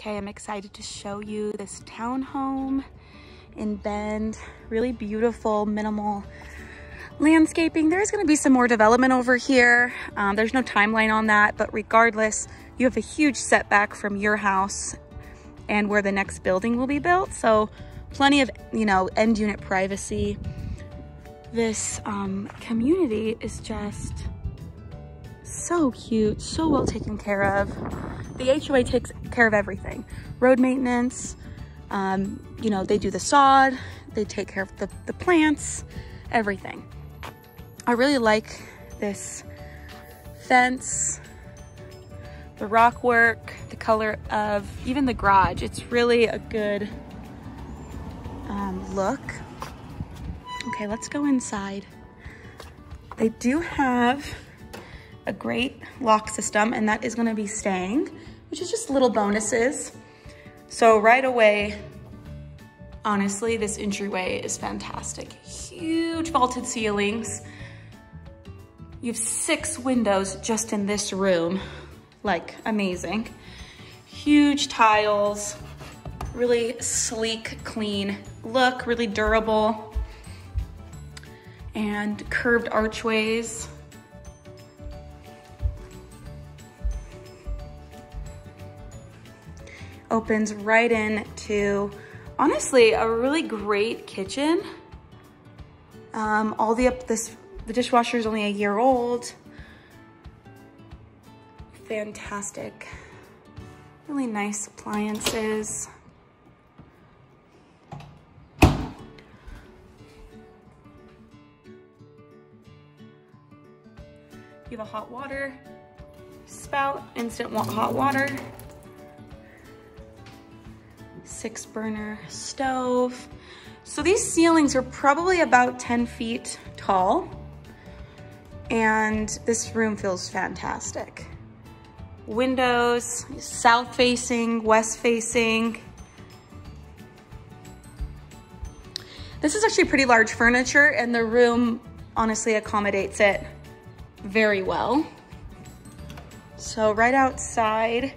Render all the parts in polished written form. Okay, I'm excited to show you this townhome in Bend. Really beautiful, minimal landscaping. There's going to be some more development over here. There's no timeline on that, but regardless, you have a huge setback from your house and where the next building will be built. So plenty of, end unit privacy. This community is just so cute, so well taken care of. The HOA takes care of everything. Road maintenance, they do the sod, they take care of the plants, everything. I really like this fence, the rock work, the color of even the garage. It's really a good look. Okay, let's go inside. They do have a great lock system, and that is going to be staying, which is just little bonuses. So right away, honestly, this entryway is fantastic. Huge vaulted ceilings. You have 6 windows just in this room, like amazing. Huge tiles, really sleek, clean look, really durable, and curved archways. Opens right into, honestly, a really great kitchen. The dishwasher is only a year old. Fantastic, really nice appliances. You have a hot water spout, instant hot water. 6-burner stove. So these ceilings are probably about 10 feet tall, and this room feels fantastic. Windows, south facing, west facing. This is actually pretty large furniture, and the room honestly accommodates it very well. So right outside,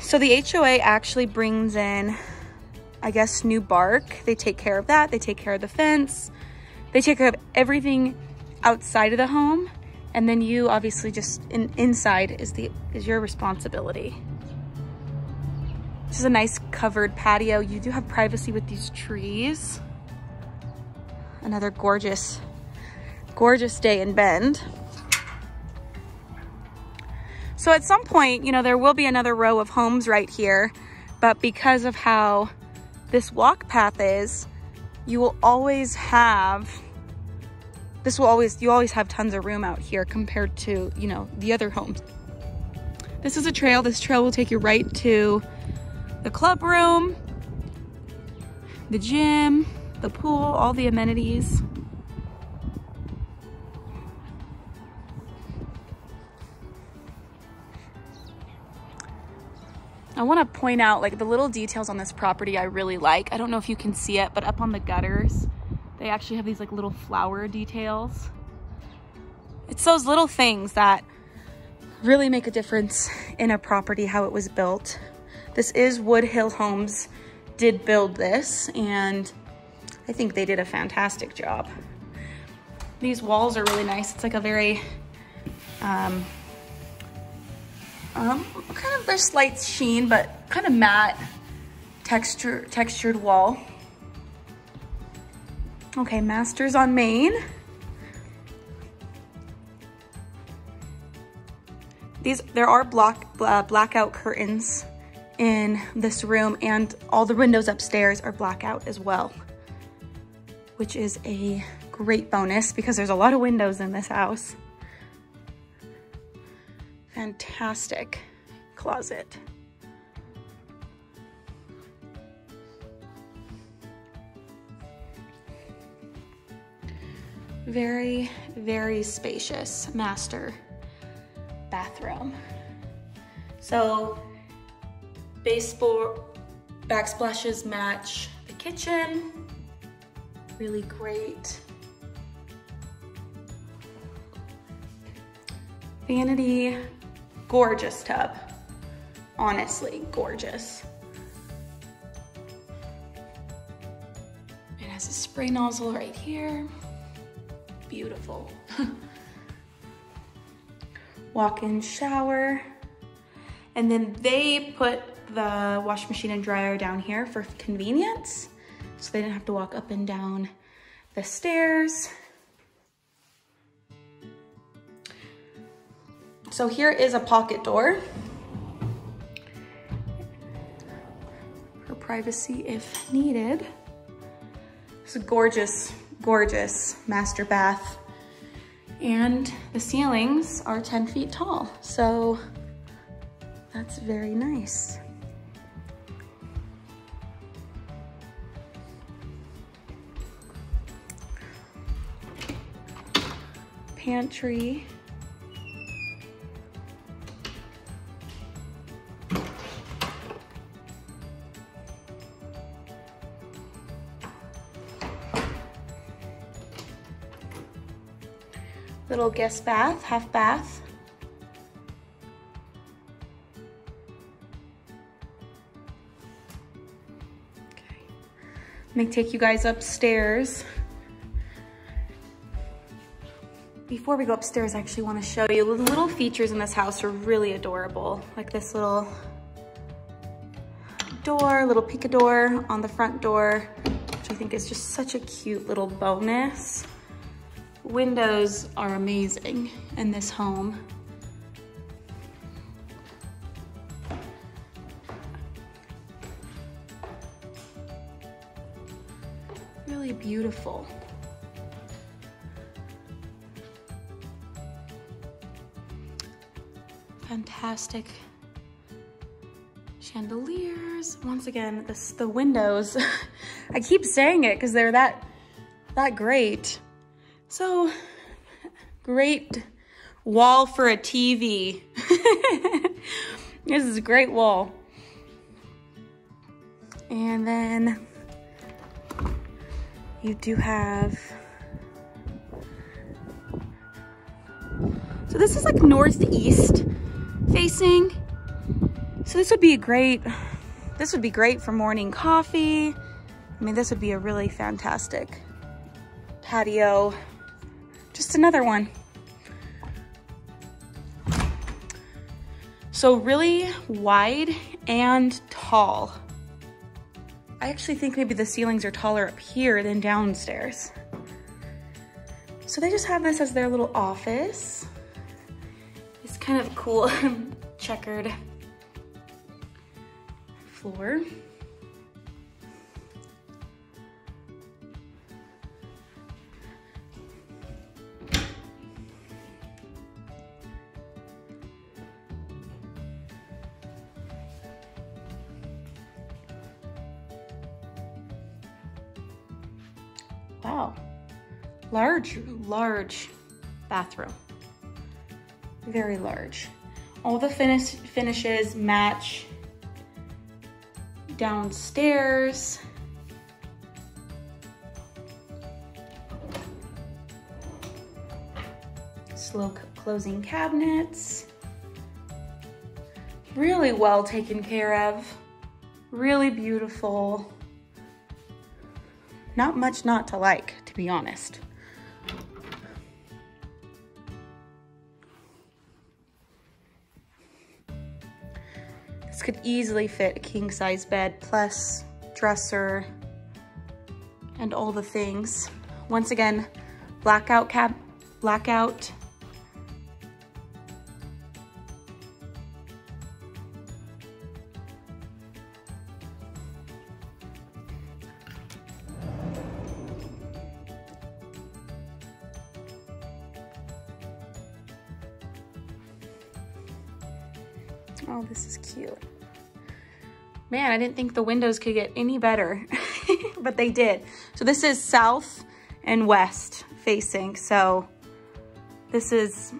so the HOA actually brings in, I guess, new bark. They take care of that. They take care of the fence. They take care of everything outside of the home. And then you obviously just inside is your responsibility. This is a nice covered patio. You do have privacy with these trees. Another gorgeous, gorgeous day in Bend. So at some point, there will be another row of homes right here, but because of how this walk path is, you always have tons of room out here compared to, the other homes. This is a trail. This trail will take you right to the club room, the gym, the pool, all the amenities. I want to point out the little details on this property I really like. I don't know if you can see it, but up on the gutters, they actually have these little flower details. It's those little things that really make a difference in a property, how it was built. This is Woodhill Homes did build this, and I think they did a fantastic job. These walls are really nice. It's like a very, kind of, there's slight sheen, but kind of matte textured wall. Okay, Masters on Main. There are blackout curtains in this room, and all the windows upstairs are blackout as well, which is a great bonus because there's a lot of windows in this house. Fantastic closet. Very, very spacious master bathroom. So baseboard backsplashes match the kitchen. Really great. Vanity. Gorgeous tub. honestly gorgeous. It has a spray nozzle right here. Beautiful. Walk-in shower. And then they put the wash machine and dryer down here for convenience, so they didn't have to walk up and down the stairs. So here is a pocket door for privacy if needed. It's a gorgeous, gorgeous master bath. And the ceilings are 10 feet tall, so that's very nice. Pantry. Little guest bath, half bath. Okay. Let me take you guys upstairs. Before we go upstairs, I actually want to show you the little features in this house are really adorable. Like this little door, little picador on the front door, which I think is just such a cute little bonus. Windows are amazing in this home. Really beautiful. Fantastic chandeliers. Once again, the windows. I keep saying it because they're that great. So, great wall for a TV. This is a great wall. And then you do have, so this is like northeast facing. So this would be great for morning coffee. I mean, this would be a really fantastic patio. Just another one. So really wide and tall. I actually think maybe the ceilings are taller up here than downstairs. So they just have this as their little office. It's kind of cool checkered floor. Wow, large, large bathroom, very large. All the finishes match downstairs. Slow closing cabinets, really well taken care of, really beautiful. Not much not to like, to be honest. This could easily fit a king-size bed, plus dresser, and all the things. Once again, blackout . Oh, this is cute. Man, I didn't think the windows could get any better, but they did. So this is south and west facing. So this is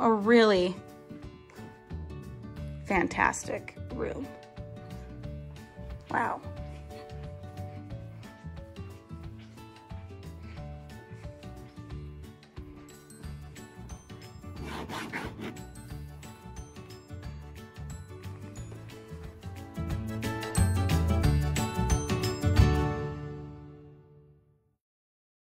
a really fantastic room. Wow.